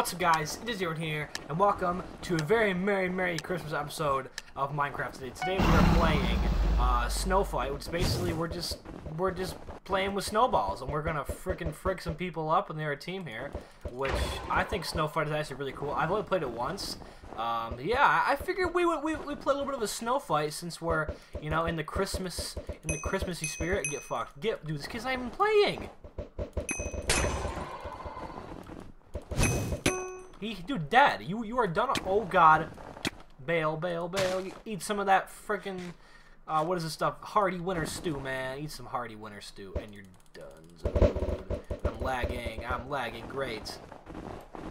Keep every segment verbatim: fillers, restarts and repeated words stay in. What's up, guys? It is Aaron here, and welcome to a very merry, merry Christmas episode of Minecraft today. Today we are playing uh, Snow Fight, which basically we're just we're just playing with snowballs, and we're gonna frickin' frick some people up, and they're a team here, which I think Snow Fight is actually really cool. I've only played it once. Um, yeah, I figured we would we we play a little bit of a snow fight since we're you know in the Christmas in the Christmassy spirit. Get fucked, get dude. This kid's not even playing. He, dude, dead. You, you are done. Oh God, bail, bail, bail. Eat some of that freaking, uh, what is this stuff? Hearty winter stew, man. Eat some hearty winter stew, and you're done. I'm lagging. I'm lagging. Great.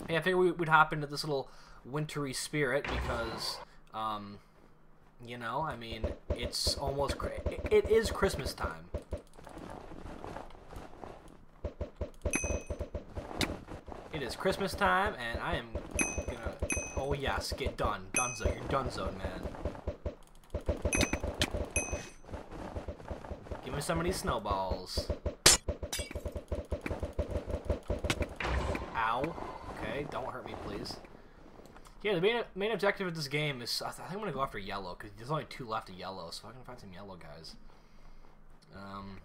Hey, I figured we would hop into this little wintry spirit because, um, you know, I mean, it's almost it, it is Christmas time. It is Christmas time, and I am gonna. Oh yes, get done, Dunzo. You're Dunzo, man. Give me some of these snowballs. Ow. Okay, don't hurt me, please. Yeah, the main main objective of this game is I think I'm gonna go after yellow because there's only two left of yellow, so I can find some yellow guys. Um,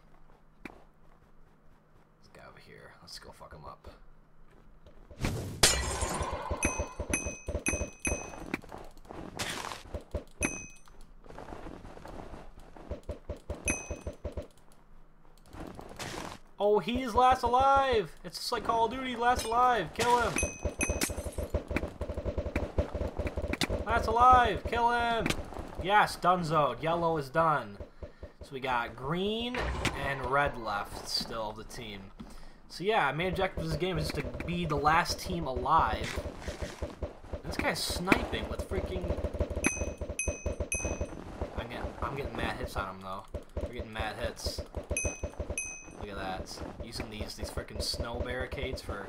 this guy over here. Let's go fuck him up. Oh, he is last alive! It's just like Call of Duty, last alive! Kill him! Last alive! Kill him! Yes, Dunzo. Yellow is done. So we got green and red left still of the team. So yeah, main objective of this game is just to be the last team alive. And this guy's sniping with freaking... I'm getting, I'm getting mad hits on him though. We're getting mad hits. Look at that. Using these these freaking snow barricades for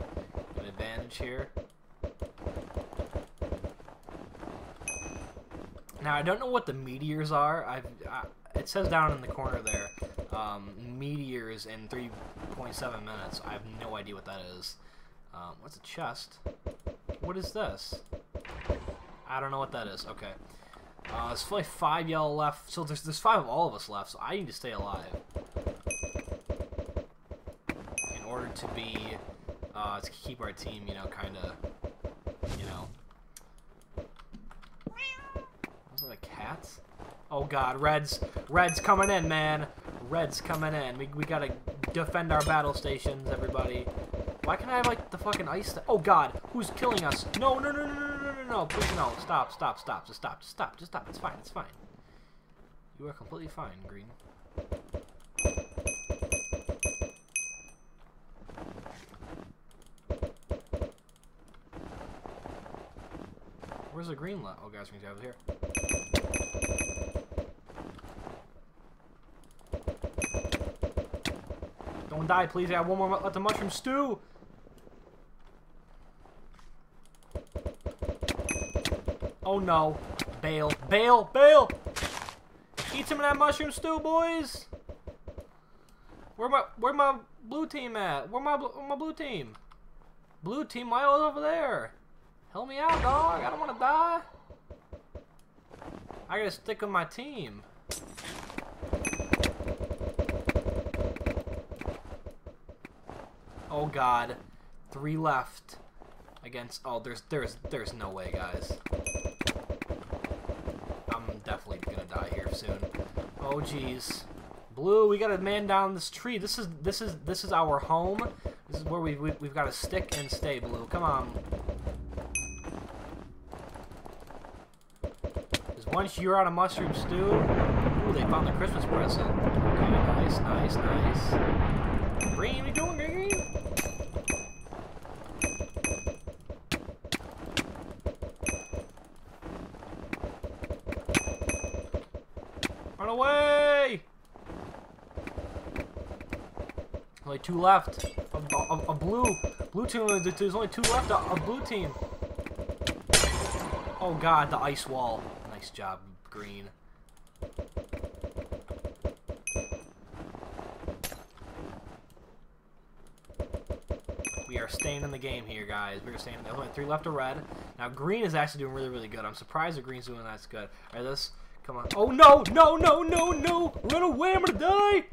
an advantage here. Now I don't know what the meteors are. I've I, it says down in the corner there. Um, meteors in three point seven minutes. I have no idea what that is. Um, what's a chest? What is this? I don't know what that is. Okay. Uh, there's only five yellow left. So there's, there's five of all of us left, so I need to stay alive. In order to be, uh, to keep our team, you know, kind of, you know. Was it a cat? Oh God, Red's, Red's coming in, man. Red's coming in. We, we gotta defend our battle stations, everybody. Why can't I have, like, the fucking ice... Oh, God. Who's killing us? No, no, no, no, no, no, no, no. Please, no. Stop, stop, stop. Just stop, just stop, just stop. It's fine, it's fine. You are completely fine, Green. Where's the green light? Oh, guys, we're gonna get over here. Don't die, please. I got one more left of mushroom stew. Oh no. Bail. Bail. Bail. Eat some of that mushroom stew, boys. Where my where my blue team at? Where my where my blue team? Blue team, why was over there? Help me out, dog. I don't wanna die. I gotta stick with my team. Oh God, three left against. Oh, there's there's there's no way, guys. I'm definitely gonna die here soon. Oh jeez, Blue, we gotta man down this tree. This is this is this is our home. This is where we, we we've gotta stick and stay, Blue. Come on. Because once you're out of mushroom stew, ooh, they found the Christmas present. Okay, nice, nice, nice. Green, we doing green. Away! Only two left. A, a, a blue, blue team. There's only two left. A, a blue team. Oh God, the ice wall. Nice job, Green. We are are staying in the game here, guys. We are staying in the only three left to red. Now, green is actually doing really, really good. I'm surprised the green's doing that's good. All right, let's... Come on. Oh, no! No, no, no, no! Run away! I'm gonna die!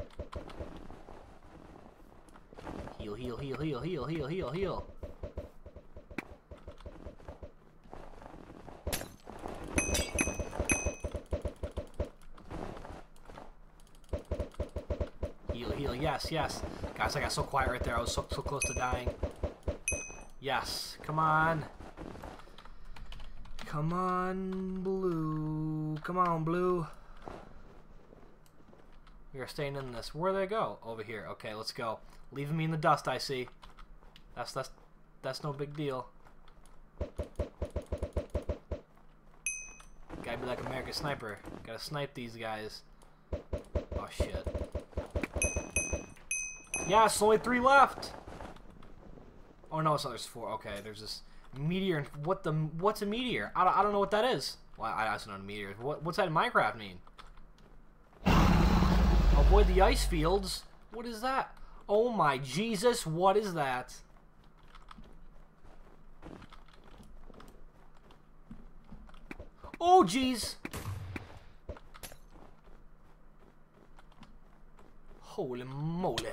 Heal, heal, heal, heal, heal, heal, heal, heal. Heal, heal, yes, yes. Guys, I got so quiet right there. I was so, so close to dying. Yes, come on. Come on, blue. Come on, blue. We are staying in this. Where'd they go? Over here. Okay, let's go. Leaving me in the dust, I see. That's that's that's no big deal. Gotta be like American Sniper. Gotta snipe these guys. Oh shit. Yeah, it's only three left. Oh no, so there's four. Okay, there's this meteor. What the? What's a meteor? I don't, I don't know what that is. Well, I also know what a meteor. What what's that in Minecraft mean? Avoid the ice fields. What is that? Oh my Jesus, what is that? Oh jeez. Holy moly.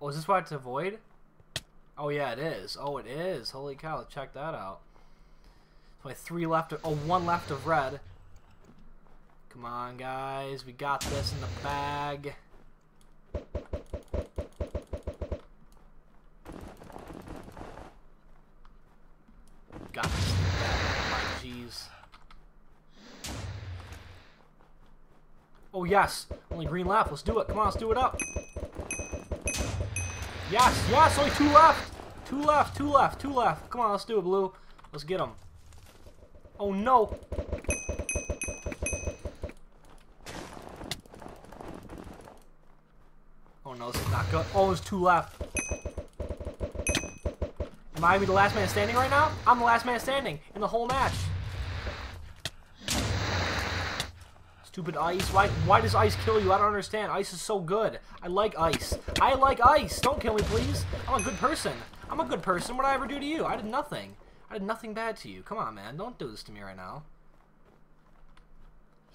Oh, is this what I have to avoid? Oh yeah, it is. Oh, it is. Holy cow, check that out. So my three left of, oh, one left of red. Come on, guys. We got this in the bag. Got this in the bag. Oh, my jeez. Oh, yes. Only green left. Let's do it. Come on, let's do it up. Yes, yes. Only two left. Two left, two left, two left. Come on, let's do it, blue. Let's get them. Oh, no. No, this is not good. Oh, there's two left. Am I the last man standing right now? I'm the last man standing in the whole match. Stupid ice. Why, why does ice kill you? I don't understand. Ice is so good. I like ice. I like ice. Don't kill me, please. I'm a good person. I'm a good person. What did I ever do to you? I did nothing. I did nothing bad to you. Come on, man. Don't do this to me right now.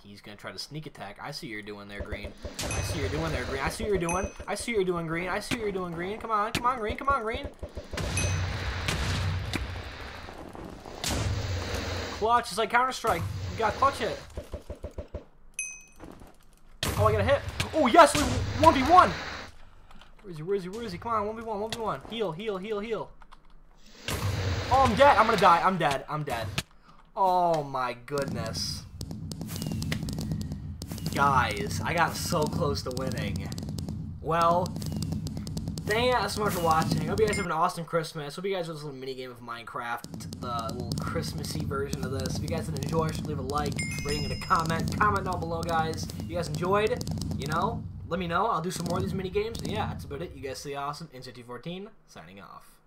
He's going to try to sneak attack. I see what you're doing there, green. I see what you're doing there, green. I see what you're doing. I see what you're doing, green. I see what you're doing, green. Come on. Come on, green. Come on, green. Clutch. It's like Counter-Strike. You got clutch hit. Oh, I got a hit. Oh, yes. one v one. Where is he? Where is he? Where is he? Come on. one v one. one v one. Heal. Heal. Heal. Heal. Oh, I'm dead. I'm going to die. I'm dead. I'm dead. Oh, my goodness. Guys, I got so close to winning. Well, thank you guys so much for watching. I hope you guys have an awesome Christmas. Hope you guys have this little mini game of Minecraft, the little Christmassy version of this. If you guys did enjoy, should leave a like, rating, and a comment. Comment down below, guys. If you guys enjoyed, you know, let me know. I'll do some more of these mini games. And yeah, that's about it. You guys stay awesome. N C T fourteen signing off.